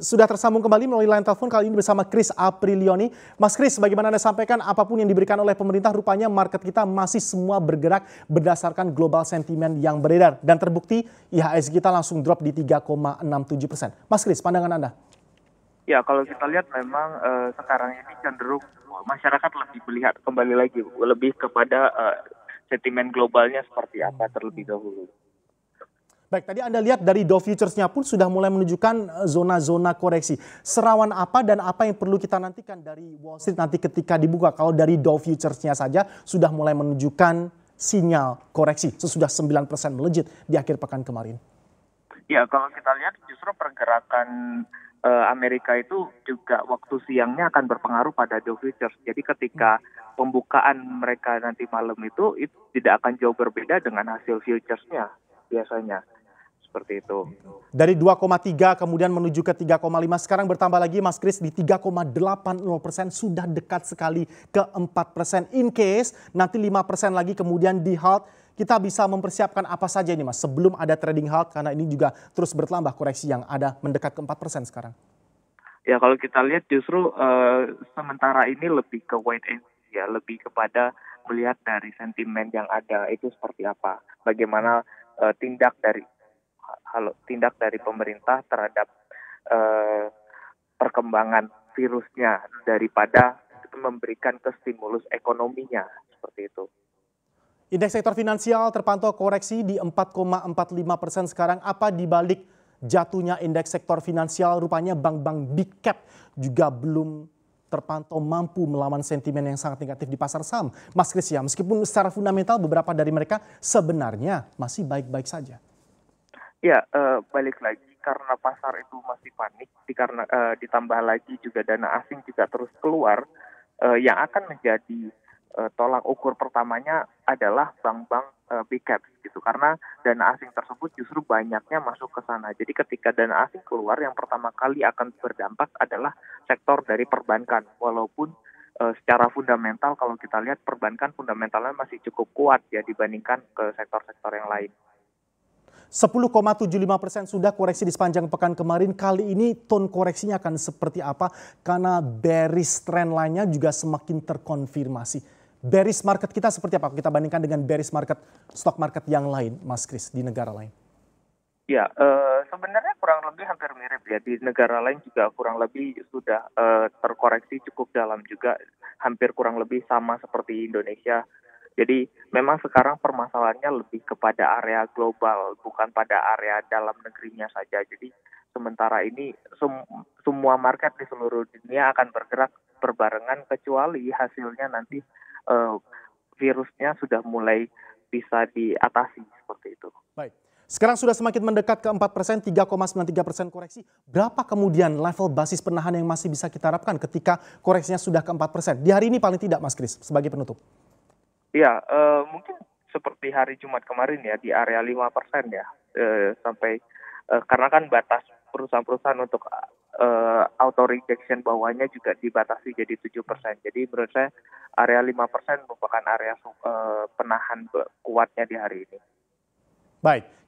sudah tersambung kembali melalui line telepon kali ini bersama Chris Apriliony. Mas Chris, bagaimana Anda sampaikan, apapun yang diberikan oleh pemerintah rupanya market kita masih semua bergerak berdasarkan global sentimen yang beredar. Dan terbukti IHSG kita langsung drop di 3,67%. Mas Chris, pandangan Anda? Ya, kalau kita lihat memang sekarang ini cenderung masyarakat lebih melihat kembali lagi, lebih kepada sentimen globalnya seperti apa terlebih dahulu. Baik, tadi Anda lihat dari Dow futures-nya pun sudah mulai menunjukkan zona-zona koreksi. Serawan apa dan apa yang perlu kita nantikan dari Wall Street nanti ketika dibuka? Kalau dari Dow futures-nya saja sudah mulai menunjukkan sinyal koreksi. Sesudah 9% melejit di akhir pekan kemarin. Ya, kalau kita lihat justru pergerakan Amerika itu juga waktu siangnya akan berpengaruh pada Dow futures. Jadi ketika pembukaan mereka nanti malam itu tidak akan jauh berbeda dengan hasil futures-nya biasanya. Seperti itu. Dari 2,3 kemudian menuju ke 3,5. Sekarang bertambah lagi Mas Chris di 3,80%. Sudah dekat sekali ke 4%. In case nanti 5% lagi kemudian di halt. Kita bisa mempersiapkan apa saja ini Mas sebelum ada trading halt. Karena ini juga terus bertambah koreksi yang ada mendekat ke 4% sekarang. Ya, kalau kita lihat justru sementara ini lebih ke wait and see. Ya, lebih kepada melihat dari sentimen yang ada itu seperti apa. Bagaimana tindak dari pemerintah terhadap perkembangan virusnya daripada memberikan ke stimulus ekonominya seperti itu. Indeks sektor finansial terpantau koreksi di 4,45% sekarang. Apa dibalik jatuhnya indeks sektor finansial? Rupanya bank-bank big cap juga belum terpantau mampu melawan sentimen yang sangat negatif di pasar saham. Mas Chris, ya, meskipun secara fundamental beberapa dari mereka sebenarnya masih baik-baik saja. Ya, balik lagi karena pasar itu masih panik, karena ditambah lagi juga dana asing juga terus keluar, yang akan menjadi tolak ukur pertamanya adalah bank-bank big cap gitu, karena dana asing tersebut justru banyaknya masuk ke sana. Jadi ketika dana asing keluar, yang pertama kali akan berdampak adalah sektor dari perbankan, walaupun secara fundamental kalau kita lihat perbankan fundamentalnya masih cukup kuat ya dibandingkan ke sektor-sektor yang lain. 10,75% sudah koreksi di sepanjang pekan kemarin. Kali ini tone koreksinya akan seperti apa? Karena bearish trend lainnya juga semakin terkonfirmasi. Bearish market kita seperti apa? Kita bandingkan dengan bearish market, stock market yang lain, Mas Chris, di negara lain. Ya, sebenarnya kurang lebih hampir mirip ya. Di negara lain juga kurang lebih sudah terkoreksi cukup dalam juga. Hampir kurang lebih sama seperti Indonesia. Jadi memang sekarang permasalahannya lebih kepada area global, bukan pada area dalam negerinya saja. Jadi sementara ini semua market di seluruh dunia akan bergerak berbarengan, kecuali hasilnya nanti virusnya sudah mulai bisa diatasi seperti itu. Baik. Sekarang sudah semakin mendekat ke 4%, 3,93% koreksi. Berapa kemudian level basis penahan yang masih bisa kita harapkan ketika koreksinya sudah ke 4%? Di hari ini paling tidak, Mas Chris, sebagai penutup. Ya, mungkin seperti hari Jumat kemarin ya, di area 5% ya, sampai karena kan batas perusahaan-perusahaan untuk auto rejection bawahnya juga dibatasi jadi 7%. Jadi menurut saya area 5% merupakan area penahan kuatnya di hari ini. Baik.